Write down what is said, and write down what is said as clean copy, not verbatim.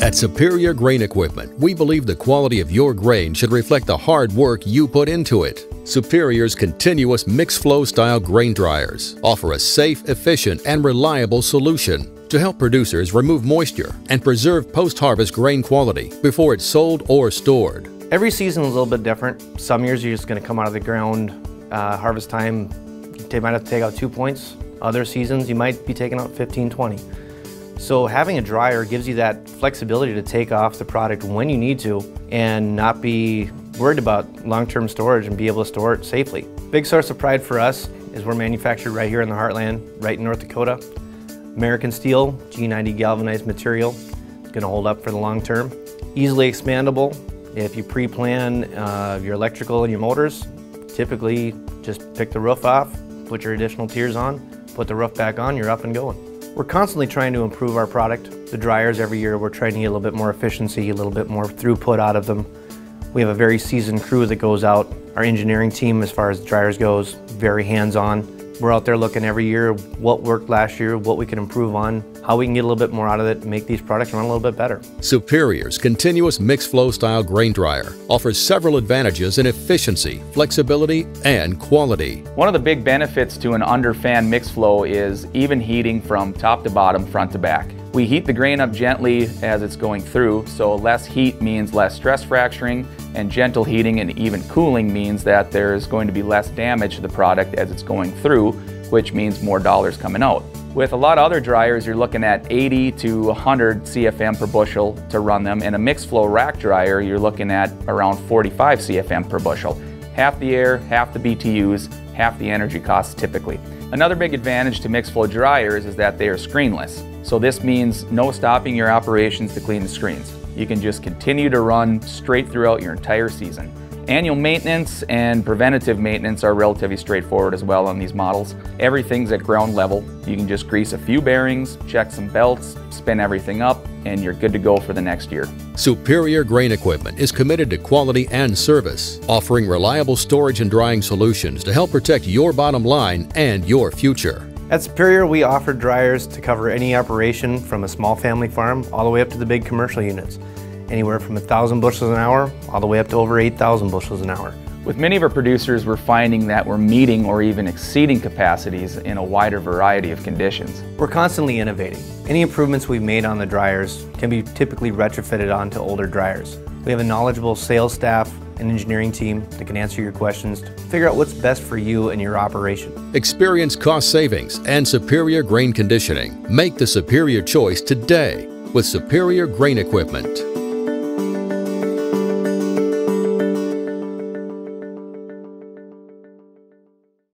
At Superior Grain Equipment, we believe the quality of your grain should reflect the hard work you put into it. Superior's continuous mixed flow style grain dryers offer a safe, efficient, and reliable solution to help producers remove moisture and preserve post-harvest grain quality before it's sold or stored. Every season is a little bit different. Some years you're just going to come out of the ground, harvest time, they might have to take out 2 points. Other seasons you might be taking out 15, 20. So having a dryer gives you that flexibility to take off the product when you need to and not be worried about long-term storage and be able to store it safely. Big source of pride for us is we're manufactured right here in the heartland, right in North Dakota. American steel, G90 galvanized material. It's going to hold up for the long term. Easily expandable. If you pre-plan your electrical and your motors, typically just pick the roof off, put your additional tiers on, put the roof back on, you're up and going. We're constantly trying to improve our product. The dryers every year, we're trying to get a little bit more efficiency, a little bit more throughput out of them. We have a very seasoned crew that goes out. Our engineering team, as far as dryers goes, very hands-on. We're out there looking every year, what worked last year, what we can improve on, how we can get a little bit more out of it and make these products run a little bit better. Superior's continuous mixed flow style grain dryer offers several advantages in efficiency, flexibility, and quality. One of the big benefits to an underfan mixed flow is even heating from top to bottom, front to back. We heat the grain up gently as it's going through, so less heat means less stress fracturing, and gentle heating and even cooling means that there's going to be less damage to the product as it's going through, which means more dollars coming out. With a lot of other dryers, you're looking at 80 to 100 CFM per bushel to run them. In a mixed flow rack dryer, you're looking at around 45 CFM per bushel. Half the air, half the BTUs, half the energy costs typically. Another big advantage to mixed flow dryers is that they are screenless. So this means no stopping your operations to clean the screens. You can just continue to run straight throughout your entire season. Annual maintenance and preventative maintenance are relatively straightforward as well on these models. Everything's at ground level. You can just grease a few bearings, check some belts, spin everything up, and you're good to go for the next year. Superior Grain Equipment is committed to quality and service, offering reliable storage and drying solutions to help protect your bottom line and your future. At Superior, we offer dryers to cover any operation from a small family farm all the way up to the big commercial units. Anywhere from 1,000 bushels an hour all the way up to over 8,000 bushels an hour. With many of our producers, we're finding that we're meeting or even exceeding capacities in a wider variety of conditions. We're constantly innovating. Any improvements we've made on the dryers can be typically retrofitted onto older dryers. We have a knowledgeable sales staff and engineering team that can answer your questions to figure out what's best for you and your operation. Experience cost savings and superior grain conditioning. Make the superior choice today with Superior Grain Equipment.